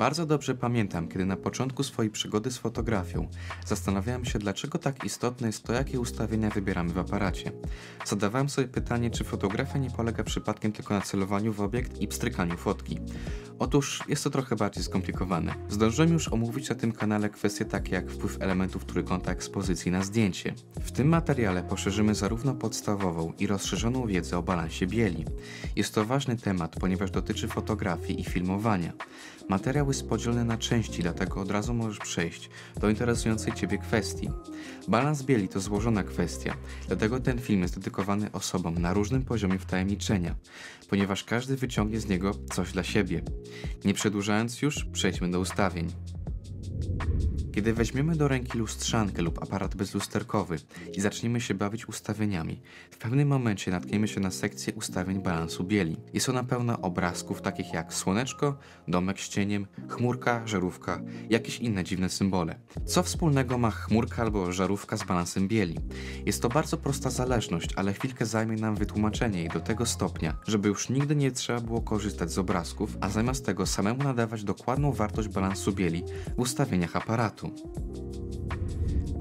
Bardzo dobrze pamiętam, kiedy na początku swojej przygody z fotografią zastanawiałem się, dlaczego tak istotne jest to, jakie ustawienia wybieramy w aparacie. Zadawałem sobie pytanie, czy fotografia nie polega przypadkiem tylko na celowaniu w obiekt i pstrykaniu fotki. Otóż jest to trochę bardziej skomplikowane. Zdążyłem już omówić na tym kanale kwestie takie jak wpływ elementów trójkąta ekspozycji na zdjęcie. W tym materiale poszerzymy zarówno podstawową i rozszerzoną wiedzę o balansie bieli. Jest to ważny temat, ponieważ dotyczy fotografii i filmowania. Materiał jest podzielony na części, dlatego od razu możesz przejść do interesującej Ciebie kwestii. Balans bieli to złożona kwestia, dlatego ten film jest dedykowany osobom na różnym poziomie wtajemniczenia, ponieważ każdy wyciągnie z niego coś dla siebie. Nie przedłużając już, przejdźmy do ustawień. Kiedy weźmiemy do ręki lustrzankę lub aparat bezlusterkowy i zaczniemy się bawić ustawieniami, w pewnym momencie natkniemy się na sekcję ustawień balansu bieli. Jest ona pełna obrazków takich jak słoneczko, domek z cieniem, chmurka, żarówka, jakieś inne dziwne symbole. Co wspólnego ma chmurka albo żarówka z balansem bieli? Jest to bardzo prosta zależność, ale chwilkę zajmie nam wytłumaczenie jej do tego stopnia, żeby już nigdy nie trzeba było korzystać z obrazków, a zamiast tego samemu nadawać dokładną wartość balansu bieli w ustawieniach aparatu.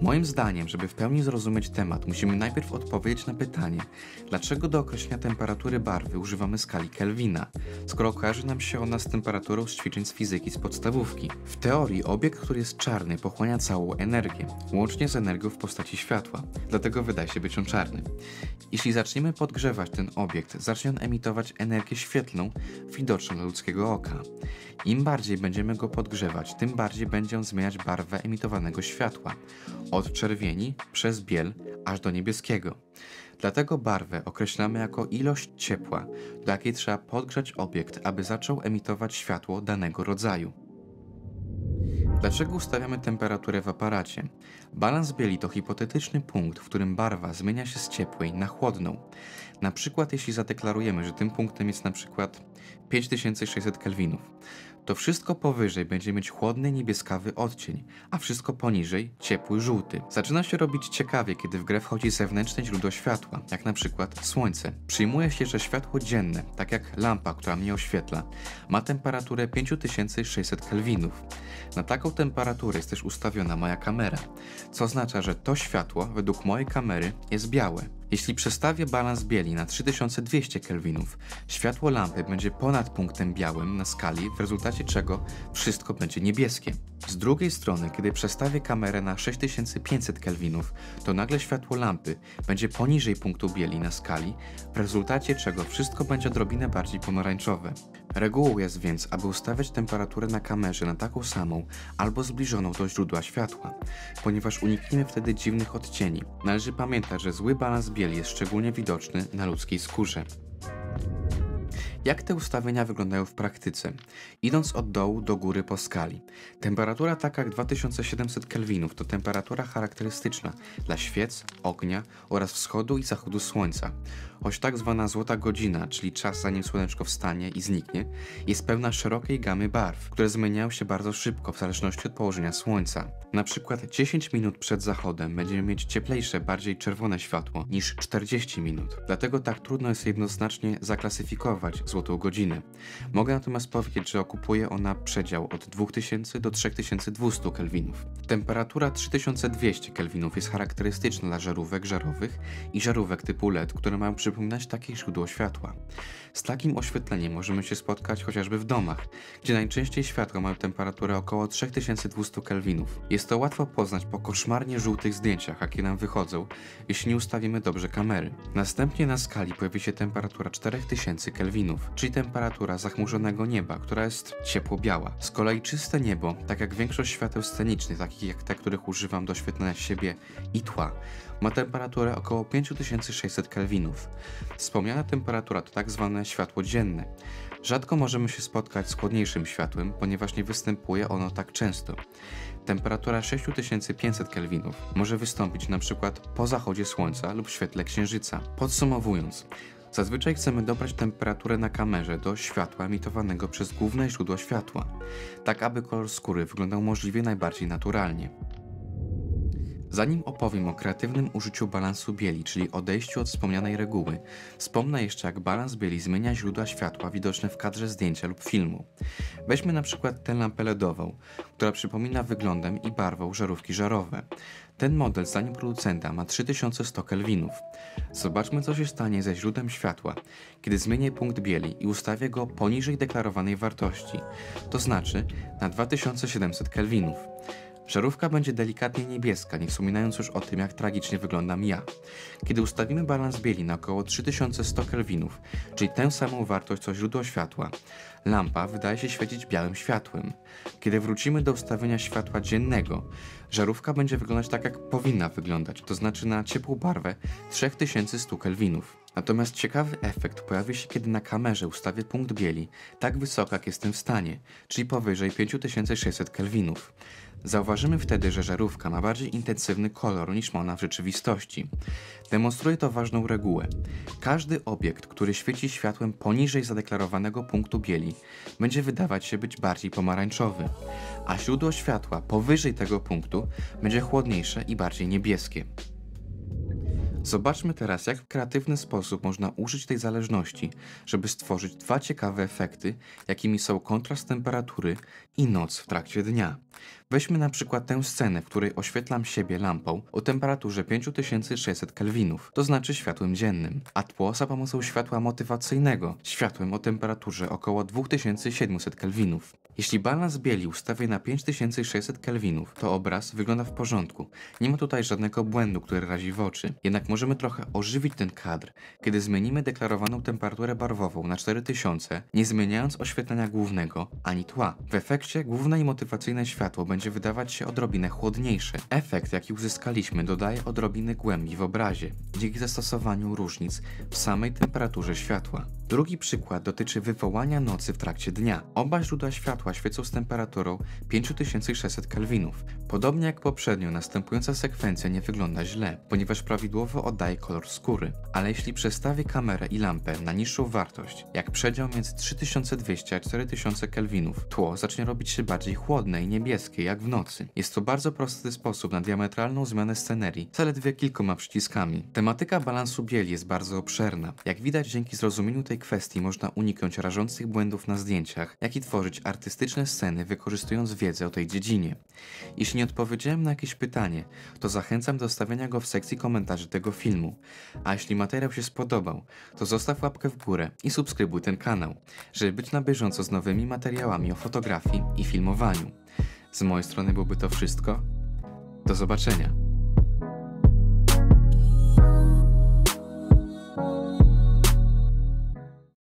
Moim zdaniem, żeby w pełni zrozumieć temat, musimy najpierw odpowiedzieć na pytanie, dlaczego do określenia temperatury barwy używamy skali Kelwina, skoro kojarzy nam się ona z temperaturą z ćwiczeń z fizyki z podstawówki. W teorii obiekt, który jest czarny, pochłania całą energię, łącznie z energią w postaci światła, dlatego wydaje się być on czarny. Jeśli zaczniemy podgrzewać ten obiekt, zacznie on emitować energię świetlną, widoczną dla ludzkiego oka. Im bardziej będziemy go podgrzewać, tym bardziej będzie on zmieniać barwę emitowanego światła, od czerwieni przez biel aż do niebieskiego. Dlatego barwę określamy jako ilość ciepła, do jakiej trzeba podgrzać obiekt, aby zaczął emitować światło danego rodzaju. Dlaczego ustawiamy temperaturę w aparacie? Balans bieli to hipotetyczny punkt, w którym barwa zmienia się z ciepłej na chłodną. Na przykład jeśli zadeklarujemy, że tym punktem jest na przykład 5600 kelwinów, to wszystko powyżej będzie mieć chłodny niebieskawy odcień, a wszystko poniżej ciepły żółty. Zaczyna się robić ciekawie, kiedy w grę wchodzi zewnętrzne źródło światła, jak na przykład słońce. Przyjmuje się, że światło dzienne, tak jak lampa, która mnie oświetla, ma temperaturę 5600 kelwinów. Na taką temperaturę jest też ustawiona moja kamera, co oznacza, że to światło według mojej kamery jest białe. Jeśli przestawię balans bieli na 3200 kelwinów, światło lampy będzie ponad punktem białym na skali, w rezultacie czego wszystko będzie niebieskie. Z drugiej strony, kiedy przestawię kamerę na 6500 kelwinów, to nagle światło lampy będzie poniżej punktu bieli na skali, w rezultacie czego wszystko będzie odrobinę bardziej pomarańczowe. Regułą jest więc, aby ustawiać temperaturę na kamerze na taką samą albo zbliżoną do źródła światła, ponieważ unikniemy wtedy dziwnych odcieni. Należy pamiętać, że zły balans bieli jest szczególnie widoczny na ludzkiej skórze. Jak te ustawienia wyglądają w praktyce? Idąc od dołu do góry po skali. Temperatura taka jak 2700 kelwinów to temperatura charakterystyczna dla świec, ognia oraz wschodu i zachodu słońca. Choć tak zwana złota godzina, czyli czas zanim słoneczko wstanie i zniknie, jest pełna szerokiej gamy barw, które zmieniają się bardzo szybko w zależności od położenia słońca. Na przykład 10 minut przed zachodem będziemy mieć cieplejsze, bardziej czerwone światło niż 40 minut. Dlatego tak trudno jest jednoznacznie zaklasyfikować złotą godzinę. Mogę natomiast powiedzieć, że okupuje ona przedział od 2000 do 3200 kelwinów. Temperatura 3200 kelwinów jest charakterystyczna dla żarówek żarowych i żarówek typu LED, które mają przypominać takie źródło światła. Z takim oświetleniem możemy się spotkać chociażby w domach, gdzie najczęściej światło mają temperaturę około 3200 kelwinów. Jest to łatwo poznać po koszmarnie żółtych zdjęciach, jakie nam wychodzą, jeśli nie ustawimy dobrze kamery. Następnie na skali pojawi się temperatura 4000 kelwinów, czyli temperatura zachmurzonego nieba, która jest ciepło-biała. Z kolei czyste niebo, tak jak większość świateł scenicznych, takich jak te, których używam do oświetlenia siebie i tła, ma temperaturę około 5600 kelwinów. Wspomniana temperatura to tak zwane światło dzienne. Rzadko możemy się spotkać z chłodniejszym światłem, ponieważ nie występuje ono tak często. Temperatura 6500 kelwinów może wystąpić np. po zachodzie słońca lub świetle księżyca. Podsumowując, zazwyczaj chcemy dobrać temperaturę na kamerze do światła emitowanego przez główne źródło światła, tak aby kolor skóry wyglądał możliwie najbardziej naturalnie. Zanim opowiem o kreatywnym użyciu balansu bieli, czyli odejściu od wspomnianej reguły, wspomnę jeszcze, jak balans bieli zmienia źródła światła widoczne w kadrze zdjęcia lub filmu. Weźmy na przykład tę lampę LEDową, która przypomina wyglądem i barwą żarówki żarowe. Ten model, zdaniem producenta, ma 3100 kelwinów. Zobaczmy, co się stanie ze źródłem światła, kiedy zmienię punkt bieli i ustawię go poniżej deklarowanej wartości, to znaczy na 2700 kelwinów. Żarówka będzie delikatnie niebieska, nie wspominając już o tym, jak tragicznie wyglądam ja. Kiedy ustawimy balans bieli na około 3100 kelwinów, czyli tę samą wartość co źródło światła, lampa wydaje się świecić białym światłem. Kiedy wrócimy do ustawienia światła dziennego, żarówka będzie wyglądać tak, jak powinna wyglądać, to znaczy na ciepłą barwę 3100 kelwinów. Natomiast ciekawy efekt pojawi się, kiedy na kamerze ustawię punkt bieli tak wysoko, jak jestem w stanie, czyli powyżej 5600 kelwinów. Zauważymy wtedy, że żarówka ma bardziej intensywny kolor niż ma ona w rzeczywistości. Demonstruje to ważną regułę. Każdy obiekt, który świeci światłem poniżej zadeklarowanego punktu bieli, będzie wydawać się być bardziej pomarańczowy, a źródło światła powyżej tego punktu będzie chłodniejsze i bardziej niebieskie. Zobaczmy teraz, jak w kreatywny sposób można użyć tej zależności, żeby stworzyć dwa ciekawe efekty, jakimi są kontrast temperatury i noc w trakcie dnia. Weźmy na przykład tę scenę, w której oświetlam siebie lampą o temperaturze 5600 kelwinów, to znaczy światłem dziennym, a tło za pomocą światła motywacyjnego, światłem o temperaturze około 2700 kelwinów. Jeśli balans bieli ustawię na 5600 kelwinów, to obraz wygląda w porządku. Nie ma tutaj żadnego błędu, który razi w oczy. Jednak możemy trochę ożywić ten kadr, kiedy zmienimy deklarowaną temperaturę barwową na 4000, nie zmieniając oświetlenia głównego ani tła. W efekcie główne i motywacyjne światło będzie wydawać się odrobinę chłodniejsze. Efekt, jaki uzyskaliśmy, dodaje odrobinę głębi w obrazie, dzięki zastosowaniu różnic w samej temperaturze światła. Drugi przykład dotyczy wywołania nocy w trakcie dnia. Oba źródła światła świecą z temperaturą 5600 kelwinów. Podobnie jak poprzednio, następująca sekwencja nie wygląda źle, ponieważ prawidłowo oddaje kolor skóry. Ale jeśli przestawię kamerę i lampę na niższą wartość, jak przedział między 3200 a 4000 kelwinów, tło zacznie robić się bardziej chłodne i niebieskie, jak w nocy. Jest to bardzo prosty sposób na diametralną zmianę scenerii, zaledwie kilkoma przyciskami. Tematyka balansu bieli jest bardzo obszerna. Jak widać, dzięki zrozumieniu tej kwestii można uniknąć rażących błędów na zdjęciach, jak i tworzyć artystyczne sceny, wykorzystując wiedzę o tej dziedzinie. Jeśli nie odpowiedziałem na jakieś pytanie, to zachęcam do stawiania go w sekcji komentarzy tego filmu. A jeśli materiał się spodobał, to zostaw łapkę w górę i subskrybuj ten kanał, żeby być na bieżąco z nowymi materiałami o fotografii i filmowaniu. Z mojej strony byłoby to wszystko. Do zobaczenia.